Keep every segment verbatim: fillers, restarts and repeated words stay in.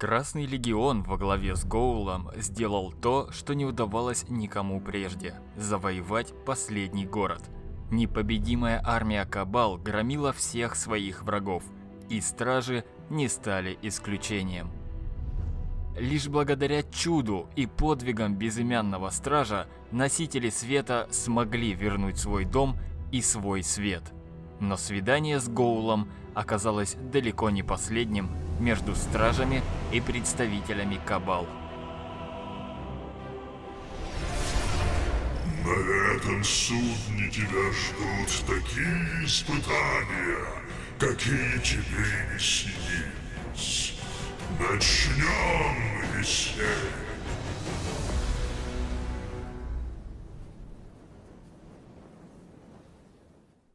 Красный Легион во главе с Гоулом сделал то, что не удавалось никому прежде – завоевать последний город. Непобедимая армия Кабал громила всех своих врагов, и стражи не стали исключением. Лишь благодаря чуду и подвигам Безымянного Стража носители света смогли вернуть свой дом и свой свет. Но свидание с Гоулом оказалось далеко не последним между стражами и представителями Кабал. На этом судне тебя ждут такие испытания, какие тебе не снились. Начнем веселье.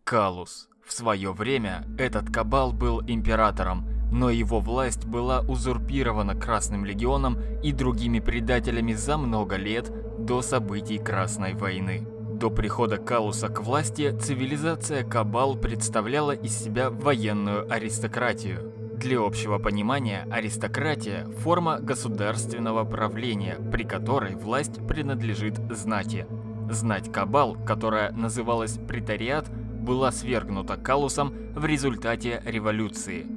Калус. В свое время этот Кабал был императором, но его власть была узурпирована Красным Легионом и другими предателями за много лет до событий Красной войны. До прихода Калуса к власти цивилизация Кабал представляла из себя военную аристократию. Для общего понимания, аристократия – форма государственного правления, при которой власть принадлежит знати. Знать Кабал, которая называлась претариат, была свергнута Калусом в результате революции.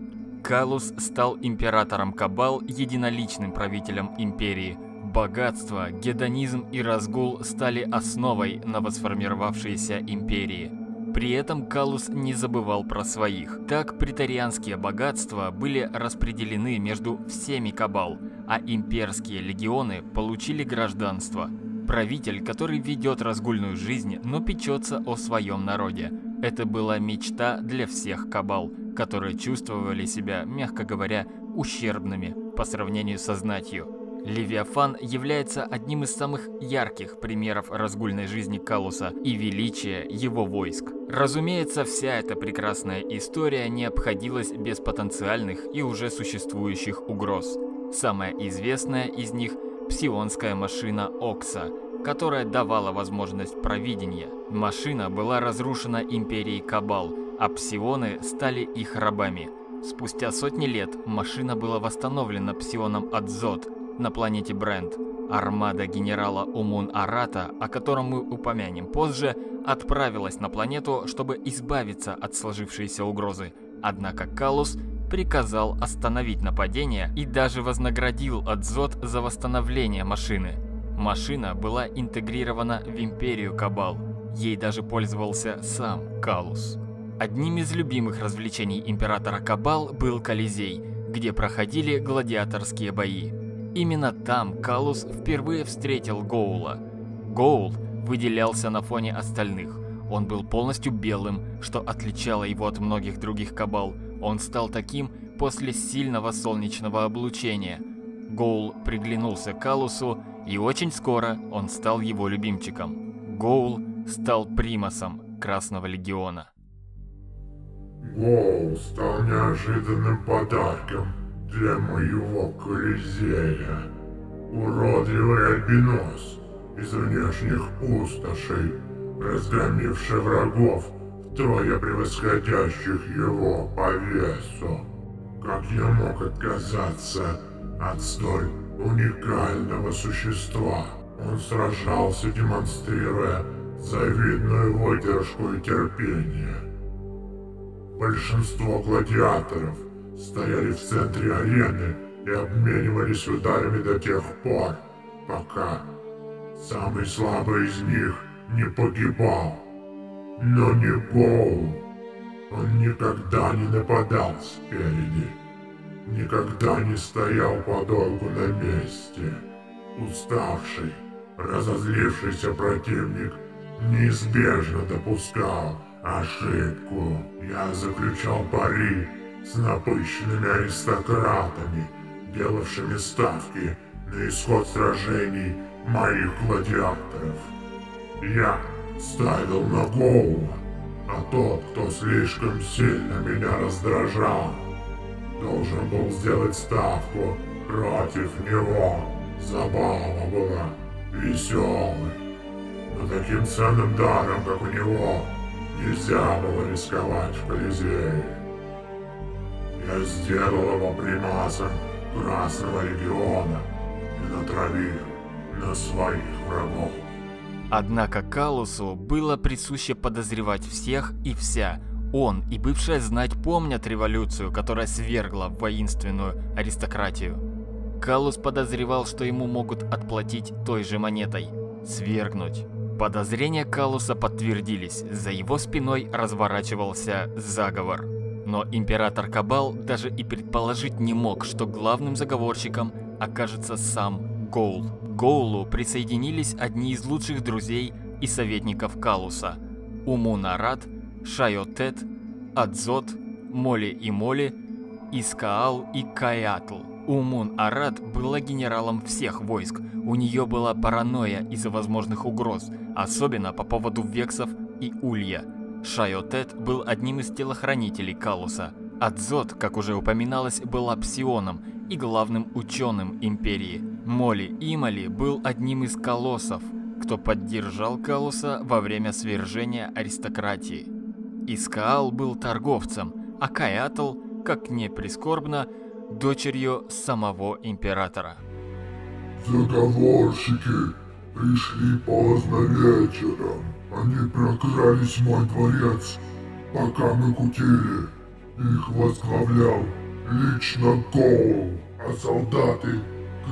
Калус стал императором Кабал, единоличным правителем империи. Богатство, гедонизм и разгул стали основой новосформировавшейся империи. При этом Калус не забывал про своих. Так, претарианские богатства были распределены между всеми Кабал, а имперские легионы получили гражданство. Правитель, который ведет разгульную жизнь, но печется о своем народе. Это была мечта для всех Кабал, которые чувствовали себя, мягко говоря, ущербными по сравнению со знатью. Левиафан является одним из самых ярких примеров разгульной жизни Калуса и величия его войск. Разумеется, вся эта прекрасная история не обходилась без потенциальных и уже существующих угроз. Самая известная из них – псионская машина Окса, которая давала возможность провидения. Машина была разрушена империей Кабал, а псионы стали их рабами. Спустя сотни лет машина была восстановлена псионом Адзот на планете Бренд. Армада генерала Умун Арата, о котором мы упомянем позже, отправилась на планету, чтобы избавиться от сложившейся угрозы. Однако Калус приказал остановить нападение и даже вознаградил Адзот за восстановление машины. Машина была интегрирована в империю Кабал. Ей даже пользовался сам Калус. Одним из любимых развлечений императора Кабал был Колизей, где проходили гладиаторские бои. Именно там Калус впервые встретил Гоула. Гоул выделялся на фоне остальных. Он был полностью белым, что отличало его от многих других Кабал. Он стал таким после сильного солнечного облучения. Гоул приглянулся Калусу, и очень скоро он стал его любимчиком. Гоул стал примасом Красного Легиона. Гоул стал неожиданным подарком для моего Колизея. Уродливый альбинос из внешних пустошей, разгромивший врагов, втрое превосходящих его по весу. Как я мог отказаться от столь уникального существа? Он сражался, демонстрируя завидную выдержку и терпение. Большинство гладиаторов стояли в центре арены и обменивались ударами до тех пор, пока самый слабый из них не погибал. Но не Гоул. Он никогда не нападал спереди, никогда не стоял подолгу на месте. Уставший, разозлившийся противник неизбежно допускал ошибку. Я заключал пари с напыщенными аристократами, делавшими ставки на исход сражений моих гладиаторов. Я ставил на Гоула, а тот, кто слишком сильно меня раздражал, должен был сделать ставку против него. Забава была веселой, но таким ценным даром, как у него, нельзя было рисковать в Колизее. Я сделал его примасом Красного Легиона и натравили на своих врагов. Однако Калусу было присуще подозревать всех и вся. Он и бывшая знать помнят революцию, которая свергла воинственную аристократию. Калус подозревал, что ему могут отплатить той же монетой – свергнуть. Подозрения Калуса подтвердились, за его спиной разворачивался заговор. Но император Кабал даже и предположить не мог, что главным заговорщиком окажется сам Гоул. К Гоулу присоединились одни из лучших друзей и советников Калуса – Умун Арат, Шайотет, Адзот, Моли и Моли, Искаал и Каятл. Умун Арат была генералом всех войск, у нее была паранойя из-за возможных угроз, особенно по поводу вексов и улья. Шайотет был одним из телохранителей Калуса. Адзот, как уже упоминалось, была псионом и главным ученым империи. Моли Имали был одним из колоссов, кто поддержал Калуса во время свержения аристократии. Искаал был торговцем, а Каятл, как не прискорбно, дочерью самого императора. Заговорщики пришли поздно вечером. Они прокрались в мой дворец, пока мы кутили. Их возглавлял лично Гоул, а солдаты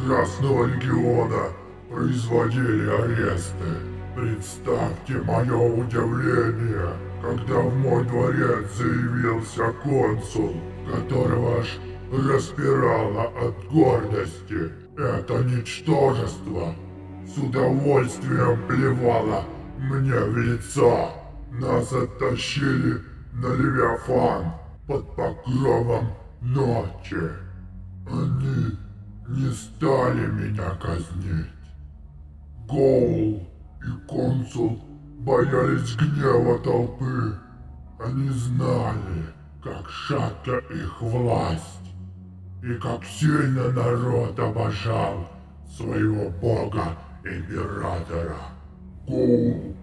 Красного Легиона производили аресты. Представьте мое удивление, когда в мой дворец заявился консул, которого аж распирала от гордости. Это ничтожество с удовольствием плевало мне в лицо. Нас оттащили на Левиафан под покровом ночи. Они не стали меня казнить. Гоул и консул боялись гнева толпы. Они знали, как шатка их власть. И как сильно народ обожал своего бога-императора. Гоул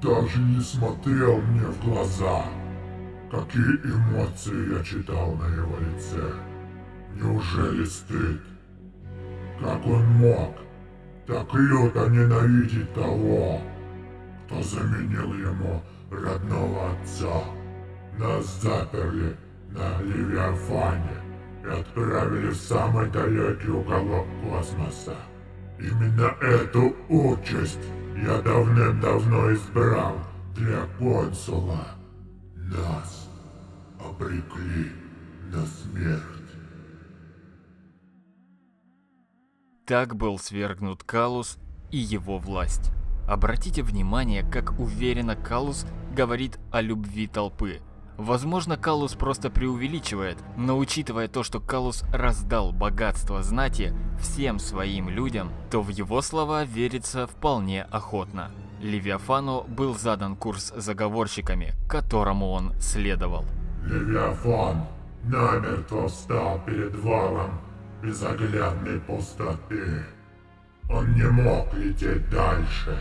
даже не смотрел мне в глаза. Какие эмоции я читал на его лице. Неужели стыд? Как он мог так люто ненавидеть того, кто заменил ему родного отца? Нас заперли на Левиафане и отправили в самый далекий уголок космоса. Именно эту участь я давным-давно избрал для консула. Нас обрекли на смерть. Так был свергнут Калус и его власть. Обратите внимание, как уверенно Калус говорит о любви толпы. Возможно, Калус просто преувеличивает, но учитывая то, что Калус раздал богатство знати всем своим людям, то в его слова верится вполне охотно. Левиафану был задан курс заговорщиками, которому он следовал. Левиафан намертво встал перед валом безоглядной пустоты. Он не мог лететь дальше.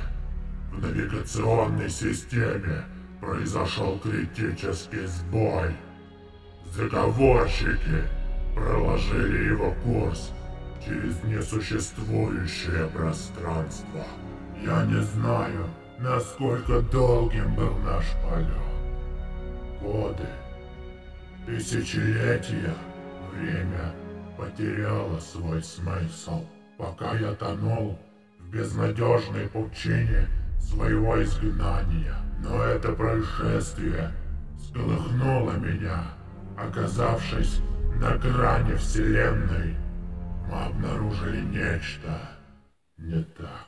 В навигационной системе произошел критический сбой. Заговорщики проложили его курс через несуществующее пространство. Я не знаю, насколько долгим был наш полет. Годы, тысячелетия, время потеряло свой смысл. Пока я тонул в безнадежной пучине своего изгнания. Но это происшествие сколыхнуло меня. Оказавшись на грани Вселенной, мы обнаружили нечто не так.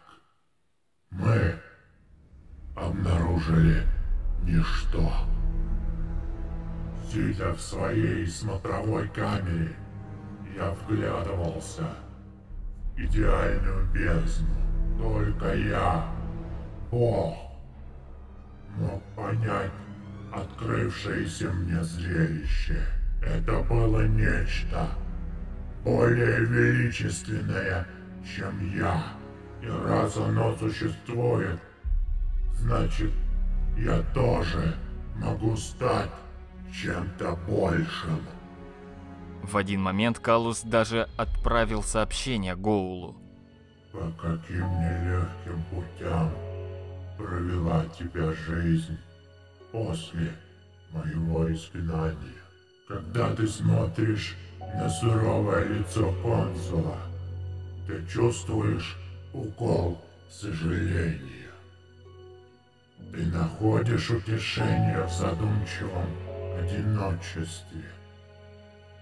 Мы обнаружили ничто. Сидя в своей смотровой камере, я вглядывался в идеальную бездну. Только я, Бог, мог понять открывшееся мне зрелище. Это было нечто более величественное, чем я. И раз оно существует, значит, я тоже могу стать чем-то большим. В один момент Калус даже отправил сообщение Гоулу. По каким нелегким путям провела тебя жизнь после моего изгнания. Когда ты смотришь на суровое лицо консула, ты чувствуешь укол сожаления. Ты находишь утешение в задумчивом одиночестве,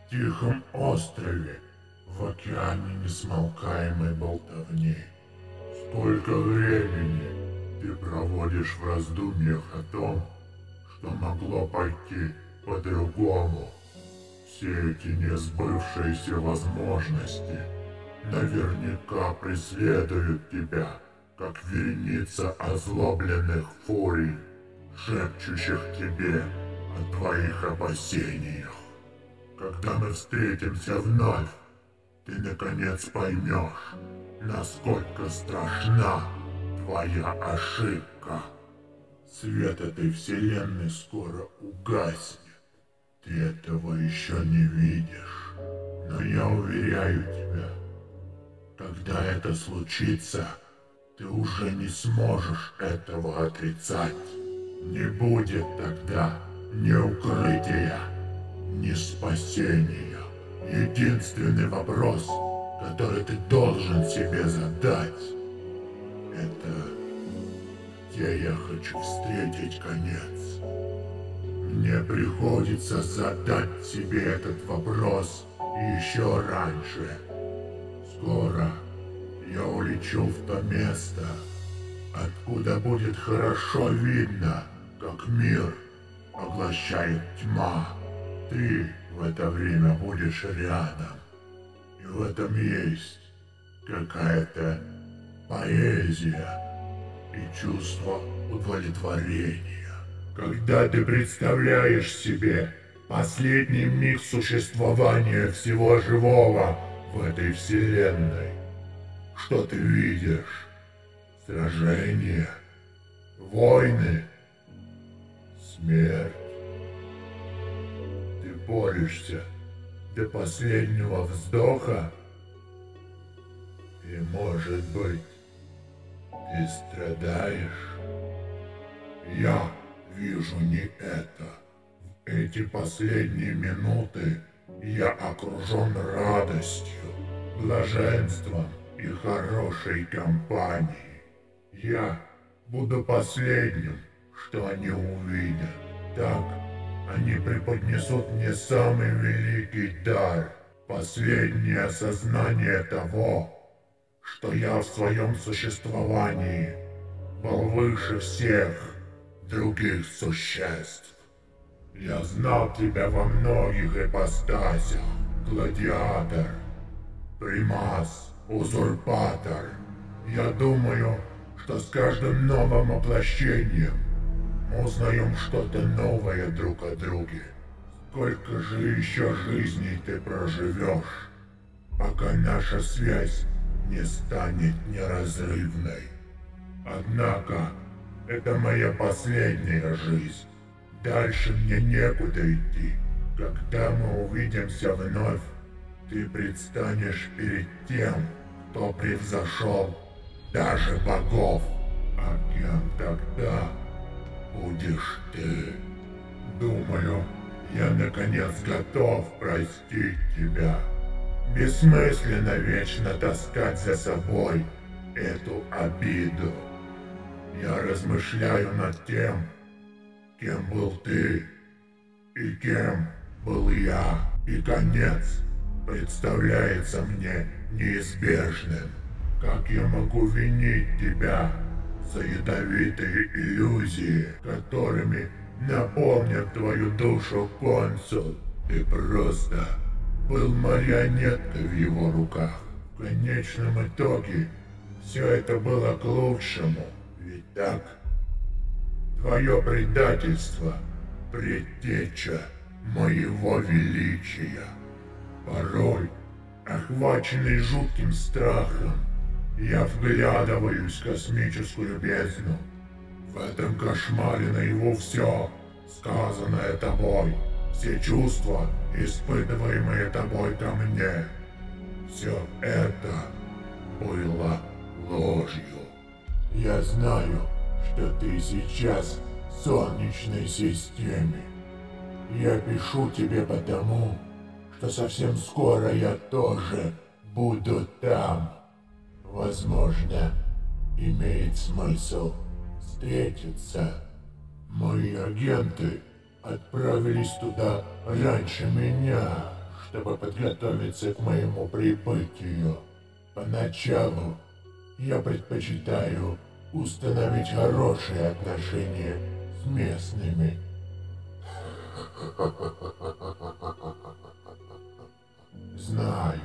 тихом острове, в океане несмолкаемой болтовни. Столько времени ты проводишь в раздумьях о том, что могло пойти по-другому. Все эти несбывшиеся возможности наверняка преследуют тебя, как вереница озлобленных фурий, шепчущих тебе о твоих опасениях. Когда мы встретимся вновь, ты наконец поймешь, насколько страшна твоя ошибка. Свет этой вселенной скоро угаснет. Ты этого еще не видишь. Но я уверяю тебя, когда это случится, ты уже не сможешь этого отрицать. Не будет тогда ни укрытия, ни спасения. Единственный вопрос, который ты должен себе задать, это где я хочу встретить конец. Мне приходится задать себе этот вопрос еще раньше. Скоро я улечу в то место, откуда будет хорошо видно, как мир поглощает тьма. Ты в это время будешь рядом. И в этом есть какая-то поэзия и чувство удовлетворения. Когда ты представляешь себе последний миг существования всего живого в этой вселенной, что ты видишь? Сражения, войны, смерть. Ты борешься до последнего вздоха, и, может быть, ты страдаешь. Я вижу не это. В эти последние минуты я окружен радостью, блаженством и хорошей компанией. Я буду последним, что они увидят. Так они преподнесут мне самый великий дар, последнее осознание того, что я в своем существовании был выше всех других существ. Я знал тебя во многих ипостасях: гладиатор, примас, узурпатор. Я думаю, что с каждым новым воплощением мы узнаем что-то новое друг о друге. Сколько же еще жизней ты проживешь, пока наша связь не станет неразрывной? Однако, это моя последняя жизнь. Дальше мне некуда идти. Когда мы увидимся вновь, ты предстанешь перед тем, кто превзошел даже богов. А кем тогда будешь ты? Думаю, я наконец готов простить тебя. Бессмысленно вечно таскать за собой эту обиду. Я размышляю над тем, кем был ты и кем был я. И конец представляется мне неизбежным. Как я могу винить тебя за ядовитые иллюзии, которыми наполнят твою душу консул? Ты просто был марионеткой в его руках. В конечном итоге все это было к лучшему, ведь так? Твое предательство — предтеча моего величия. Порой, охваченный жутким страхом, я вглядываюсь в космическую бездну. В этом кошмаре наяву все, сказанное тобой, все чувства, испытываемые тобой ко мне, все это было ложью. Я знаю, что ты сейчас в Солнечной системе. Я пишу тебе потому, что совсем скоро я тоже буду там. Возможно, имеет смысл встретиться. Мои агенты отправились туда раньше меня, чтобы подготовиться к моему прибытию. Поначалу я предпочитаю установить хорошие отношения с местными. Знаю,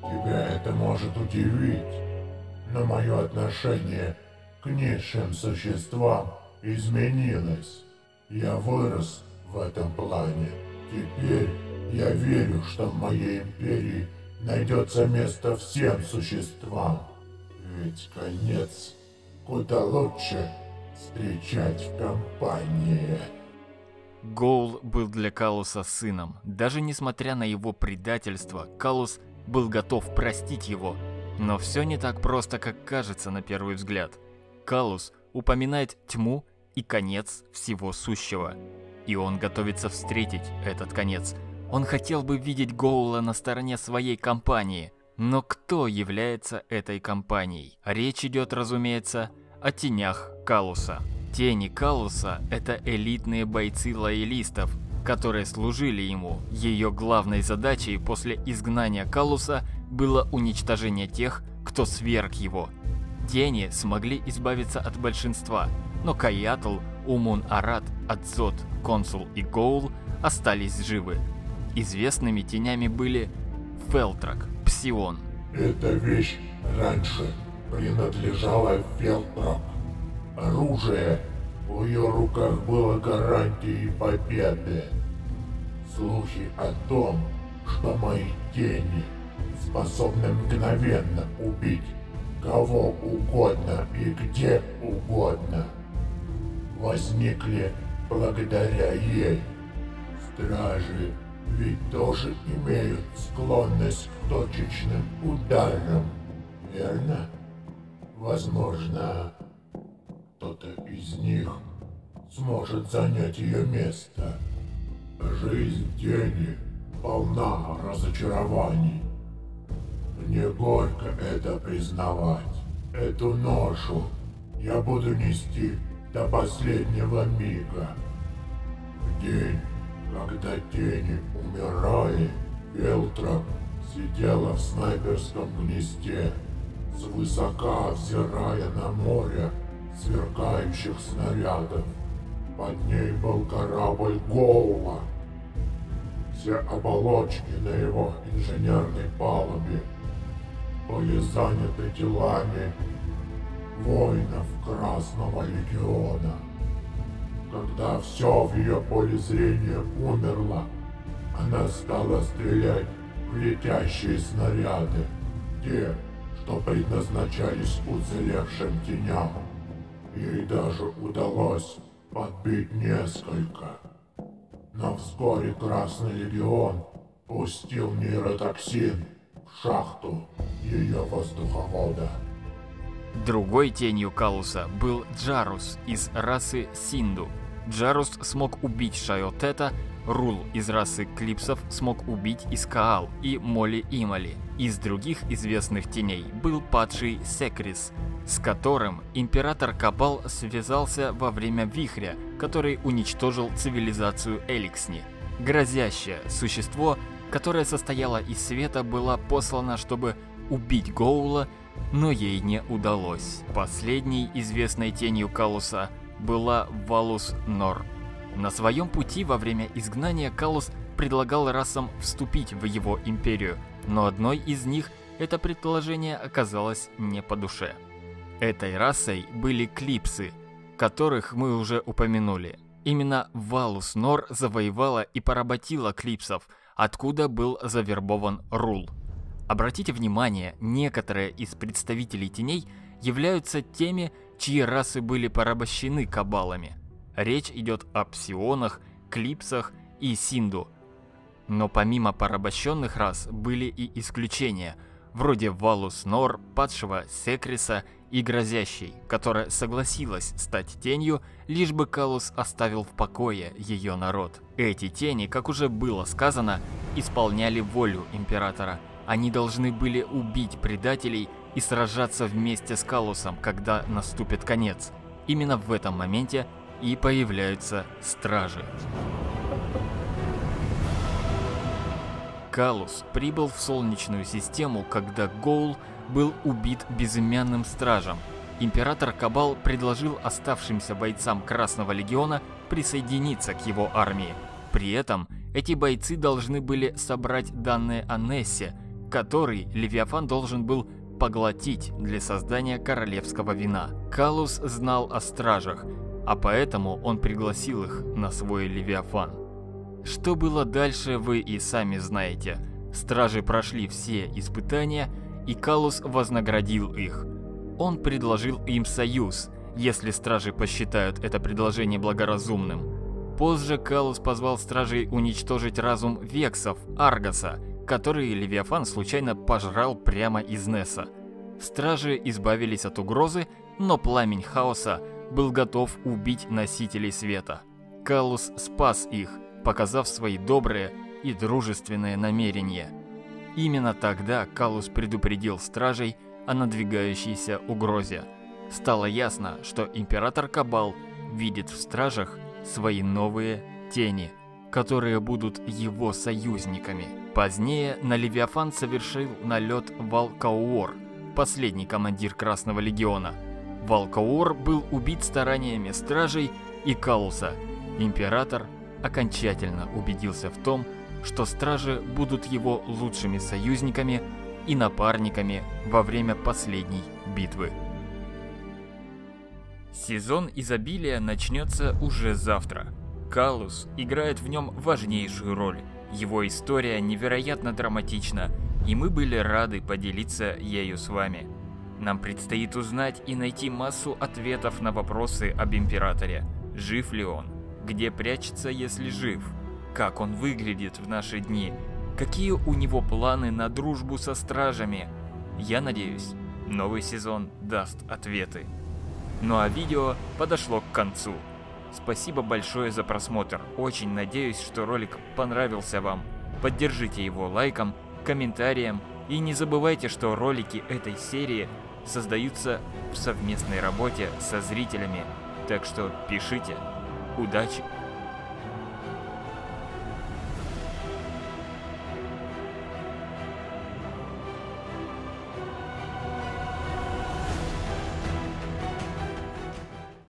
тебя это может удивить, но мое отношение к низшим существам изменилось. Я вырос в этом плане. Теперь я верю, что в моей империи найдется место всем существам. Ведь конец куда лучше встречать в компании. Гоул был для Калуса сыном. Даже несмотря на его предательство, Калус был готов простить его. Но все не так просто, как кажется на первый взгляд. Калус упоминает тьму и конец всего сущего. И он готовится встретить этот конец. Он хотел бы видеть Гоула на стороне своей компании. Но кто является этой компанией? Речь идет, разумеется, о тенях Калуса. Тени Калуса – это элитные бойцы лоялистов, которые служили ему. Ее главной задачей после изгнания Калуса было уничтожение тех, кто сверг его. Тени смогли избавиться от большинства, но Каятл, Умун Арат, Адзот, Консул и Гоул остались живы. Известными тенями были Фелтрак, Псион. Эта вещь раньше принадлежала Фелтраку. Оружие в ее руках было гарантией победы. Слухи о том, что мои тени способны мгновенно убить кого угодно и где угодно, возникли благодаря ей. Стражи ведь тоже имеют склонность к точечным ударам, верно? Возможно, кто-то из них сможет занять ее место. Жизнь тени полна разочарований. Мне горько это признавать. Эту ношу я буду нести до последнего мига. В день, когда тени умирали, Элтроп сидела в снайперском гнезде, свысока взирая на море сверкающих снарядов. Под ней был корабль Гоула. Все оболочки на его инженерной палубе были заняты телами воинов Красного Легиона. Когда все в ее поле зрения умерло, она стала стрелять в летящие снаряды, те, что предназначались уцелевшим теням. Ей даже удалось подбить несколько. Но вскоре Красный Легион пустил нейротоксин в шахту ее воздуховода. Другой тенью Калуса был Джарус из расы Синду. Джарус смог убить Шайотета, Рул из расы Клипсов смог убить Искаал и Моли Имали. Из других известных теней был падший Секрис, с которым император Кабал связался во время Вихря, который уничтожил цивилизацию Эликсни. Грозящее существо, которое состояло из света, было послано, чтобы убить Гоула, но ей не удалось. Последней известной тенью Калуса была Валус Нор. На своем пути во время изгнания Калус предлагал расам вступить в его империю, но одной из них это предложение оказалось не по душе. Этой расой были клипсы, которых мы уже упомянули. Именно Валус Нор завоевала и поработила клипсов, откуда был завербован Рул. Обратите внимание, некоторые из представителей теней являются теми, чьи расы были порабощены кабалами. Речь идет о псионах, клипсах и синду. Но помимо порабощенных рас были и исключения, вроде Валус Нор, падшего Секриса и грозящей, которая согласилась стать тенью, лишь бы Калус оставил в покое ее народ. Эти тени, как уже было сказано, исполняли волю императора. Они должны были убить предателей и сражаться вместе с Калусом, когда наступит конец. Именно в этом моменте и появляются стражи. Калус прибыл в Солнечную систему, когда Гоул был убит Безымянным Стражем. Император Кабал предложил оставшимся бойцам Красного Легиона присоединиться к его армии. При этом эти бойцы должны были собрать данные о Нессе, который Левиафан должен был поглотить для создания королевского вина. Калус знал о стражах, а поэтому он пригласил их на свой Левиафан. Что было дальше, вы и сами знаете. Стражи прошли все испытания, и Калус вознаградил их. Он предложил им союз, если стражи посчитают это предложение благоразумным. Позже Калус позвал стражей уничтожить разум вексов Аргоса, который Левиафан случайно пожрал прямо из Несса. Стражи избавились от угрозы, но пламень хаоса был готов убить носителей света. Калус спас их, показав свои добрые и дружественные намерения. Именно тогда Калус предупредил стражей о надвигающейся угрозе. Стало ясно, что император Кабал видит в стражах свои новые тени, которые будут его союзниками. Позднее на Левиафан совершил налет Валкаур, последний командир Красного Легиона. Валкаур был убит стараниями стражей и Калуса. Император окончательно убедился в том, что стражи будут его лучшими союзниками и напарниками во время последней битвы. Сезон изобилия начнется уже завтра. Калус играет в нем важнейшую роль. Его история невероятно драматична, и мы были рады поделиться ею с вами. Нам предстоит узнать и найти массу ответов на вопросы об императоре. Жив ли он? Где прячется, если жив? Как он выглядит в наши дни? Какие у него планы на дружбу со стражами? Я надеюсь, новый сезон даст ответы. Ну а видео подошло к концу. Спасибо большое за просмотр. Очень надеюсь, что ролик понравился вам. Поддержите его лайком, комментарием и не забывайте, что ролики этой серии создаются в совместной работе со зрителями. Так что пишите. Удачи!